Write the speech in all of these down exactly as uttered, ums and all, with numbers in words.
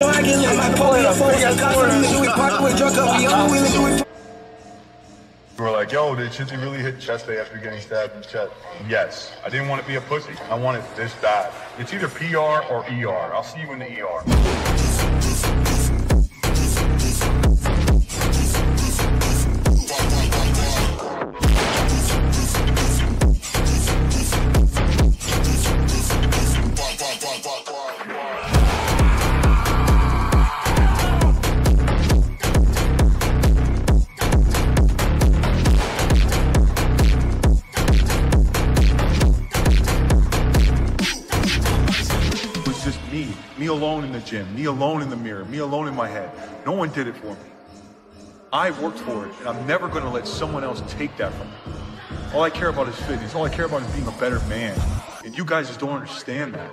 I get lit, I pull it up, I do it, party with drunk up, we all willing to do it. We're like, yo, did Shizzy really hit chest day after getting stabbed in the chest? Yes. I didn't want to be a pussy. I wanted this bad. It's either P R or E R. I'll see you in the E R. Just me, me alone in the gym, me alone in the mirror, me alone in my head. No one did it for me. I worked for it, and I'm never going to let someone else take that from me. All I care about is fitness. All I care about is being a better man. And you guys just don't understand that.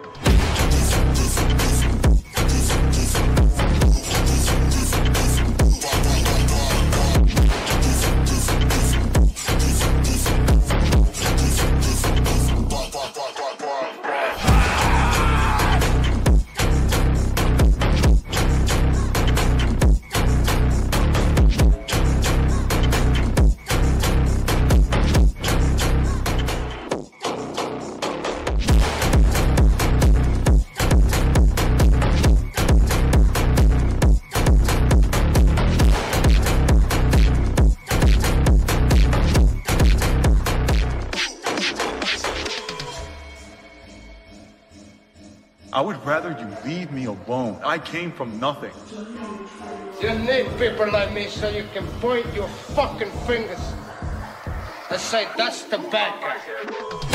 I would rather you leave me alone. I came from nothing. You need people like me so you can point your fucking fingers and say, that's the bad guy.